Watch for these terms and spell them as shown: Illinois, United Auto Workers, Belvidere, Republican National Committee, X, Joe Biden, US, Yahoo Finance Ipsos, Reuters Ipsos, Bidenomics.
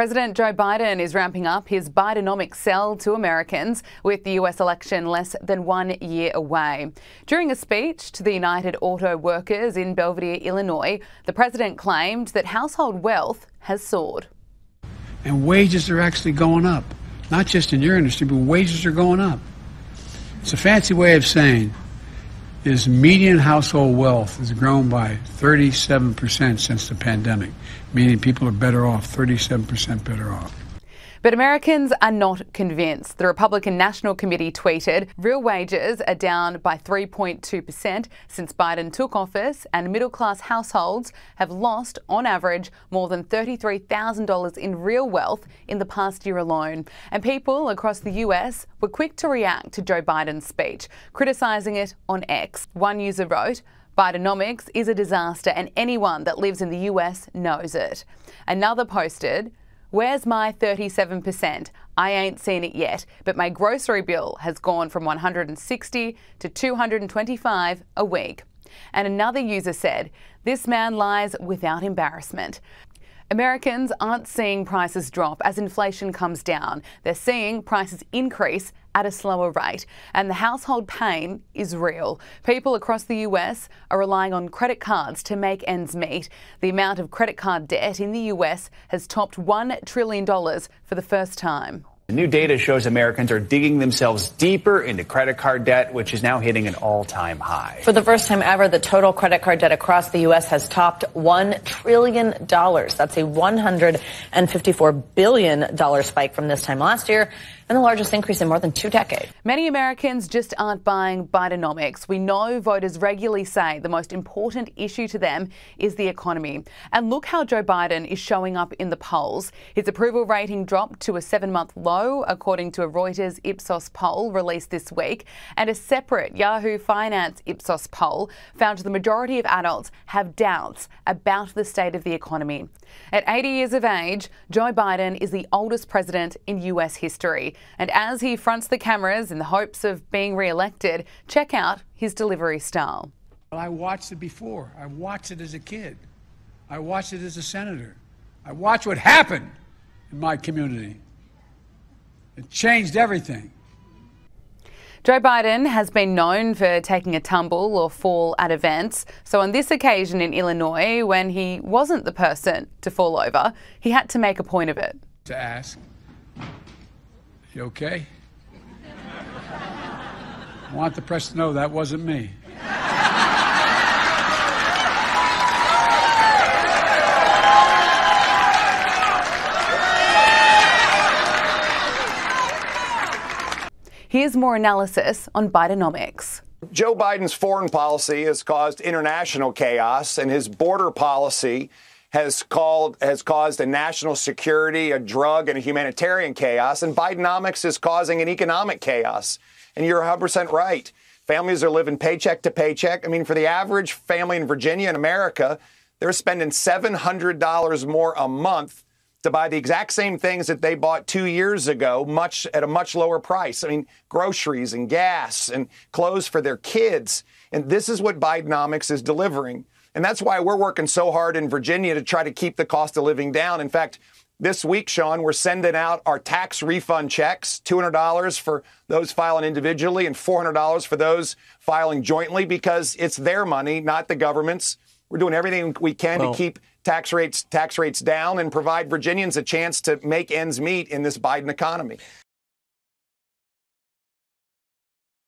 President Joe Biden is ramping up his Bidenomics sell to Americans with the US election less than 1 year away. During a speech to the United Auto Workers in Belvidere, Illinois, the president claimed that household wealth has soared. And wages are actually going up, not just in your industry, but wages are going up. It's a fancy way of saying is median household wealth has grown by 37% since the pandemic, meaning people are better off, 37% better off. But Americans are not convinced. The Republican National Committee tweeted, real wages are down by 3.2% since Biden took office, and middle-class households have lost, on average, more than $33,000 in real wealth in the past year alone. And people across the US were quick to react to Joe Biden's speech, criticising it on X. One user wrote, Bidenomics is a disaster and anyone that lives in the US knows it. Another posted, where's my 37%? I ain't seen it yet, but my grocery bill has gone from $160 to $225 a week. And another user said, this man lies without embarrassment. Americans aren't seeing prices drop as inflation comes down. They're seeing prices increase at a slower rate, and the household pain is real. People across the US are relying on credit cards to make ends meet. The amount of credit card debt in the US has topped $1 trillion for the first time. The new data shows Americans are digging themselves deeper into credit card debt, which is now hitting an all-time high. For the first time ever, the total credit card debt across the U.S. has topped $1 trillion. That's a $154 billion spike from this time last year, and the largest increase in more than 2 decades. Many Americans just aren't buying Bidenomics. We know voters regularly say the most important issue to them is the economy. And look how Joe Biden is showing up in the polls. His approval rating dropped to a 7-month low, according to a Reuters Ipsos poll released this week. And a separate Yahoo Finance Ipsos poll found the majority of adults have doubts about the state of the economy. At 80 years of age, Joe Biden is the oldest president in US history. And as he fronts the cameras in the hopes of being re-elected, check out his delivery style. Well, I watched it before. I watched it as a kid. I watched it as a senator. I watched what happened in my community. It changed everything. Joe Biden has been known for taking a tumble or fall at events. So on this occasion in Illinois, when he wasn't the person to fall over, he had to make a point of it. To ask, you okay? I want the press to know that wasn't me. Here's more analysis on Bidenomics. Joe Biden's foreign policy has caused international chaos, and his border policy has caused a national security, a drug, and a humanitarian chaos, and Bidenomics is causing an economic chaos. And you're 100% right. Families are living paycheck to paycheck. I mean, for the average family in Virginia and America, they're spending $700 more a month to buy the exact same things that they bought 2 years ago, at a much lower price. I mean, groceries and gas and clothes for their kids. And this is what Bidenomics is delivering. And that's why we're working so hard in Virginia to try to keep the cost of living down. In fact, this week, Sean, we're sending out our tax refund checks, $200 for those filing individually and $400 for those filing jointly, because it's their money, not the government's. We're doing everything we can to keep tax rates down and provide Virginians a chance to make ends meet in this Biden economy.